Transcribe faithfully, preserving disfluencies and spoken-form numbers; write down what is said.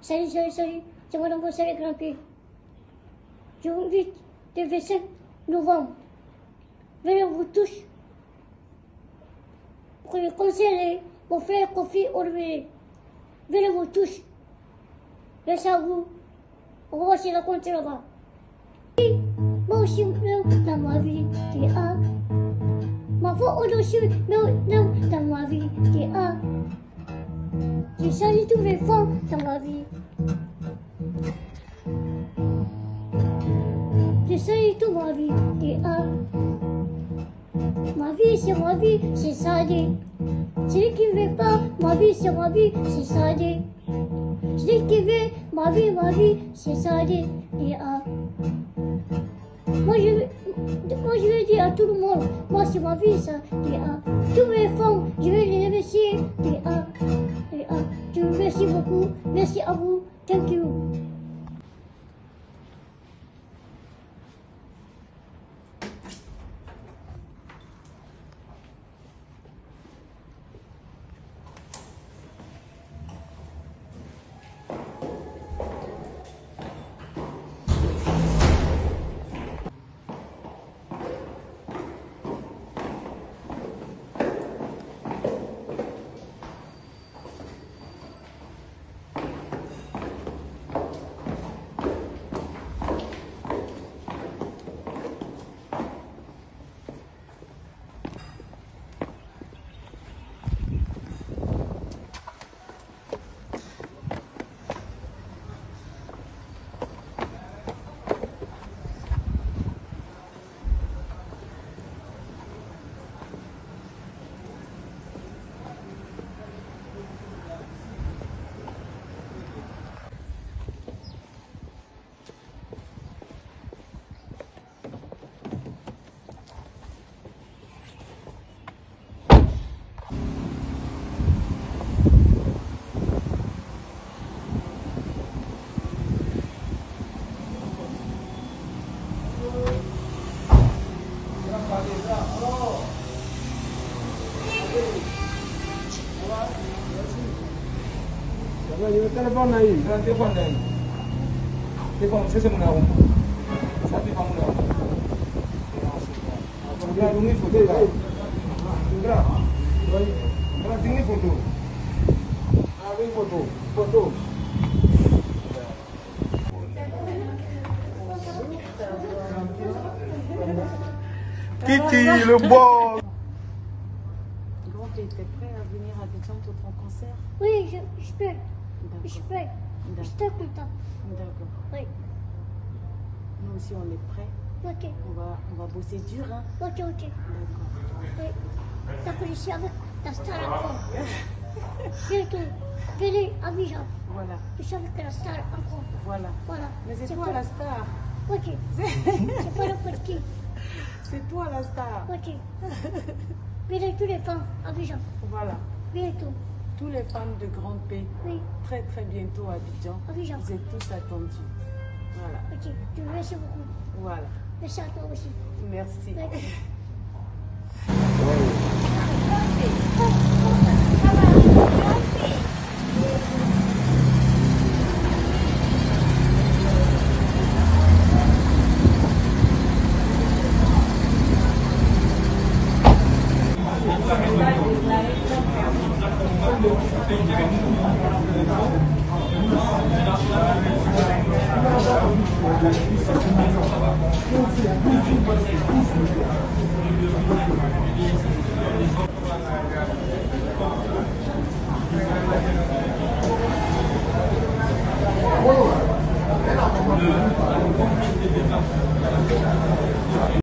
Salut, salut, salut, c'est moi l'embrousseur et Grand P. Du huit au vingt-cinq novembre, venez vous tous pour le conseiller, pour faire confier au levé. Venez vous tous, laissez à vous, on va se raconter là-bas. Moi aussi me pleure dans ma vie, t'es A. Ma foi au-dessus me dans ma vie, t'es A. J'ai changé tous les fonds dans ma vie. J'ai changé toute ma vie, t'es A. Ma vie c'est ma vie, c'est ça dit. Celui qui ne veut pas, ma vie c'est ma vie, c'est ça dit. Celui qui veut, ma vie, ma vie, c'est ça dit, t'es A. Moi je, moi je vais dire à tout le monde, moi c'est ma vie ça, t'es A. Tous mes fonds, je vais les remercier, t'es A. Je vous remercie beaucoup, merci à vous, thank you. Lleva el teléfono ahí. Lleva el teléfono ahí. Teléfono, se hace una bomba. Se hace una bomba. Se hace una bomba. Se hace una bomba. Se hace una foto. Se hace una foto. Se hace foto. Foto. Titi, le bon. Grand, tu étais prêt à venir à Abidjan pour ton concert? Oui, je, je peux. Je peux. J'étais content. D'accord. Oui. Nous aussi, on est prêts. Ok. On va, on va bosser dur, hein. Ok, ok. D'accord. Oui. T'as policier avec ta star à fond. C'est que venez à Abidjan. Voilà. Je suis avec la star à fond. Voilà. Voilà. Mais c'est toi pas... la star. Ok. C'est pas n'importe qui. C'est toi la star. Ok. Venez tous les femmes à Abidjan. Voilà. Venez tous. Tous les fans de Grand P, oui. Très très bientôt à Abidjan, Abidjan. Vous êtes tous attendus. Voilà. Ok, je vous remercie beaucoup. Voilà. Merci à toi aussi. Merci. Merci.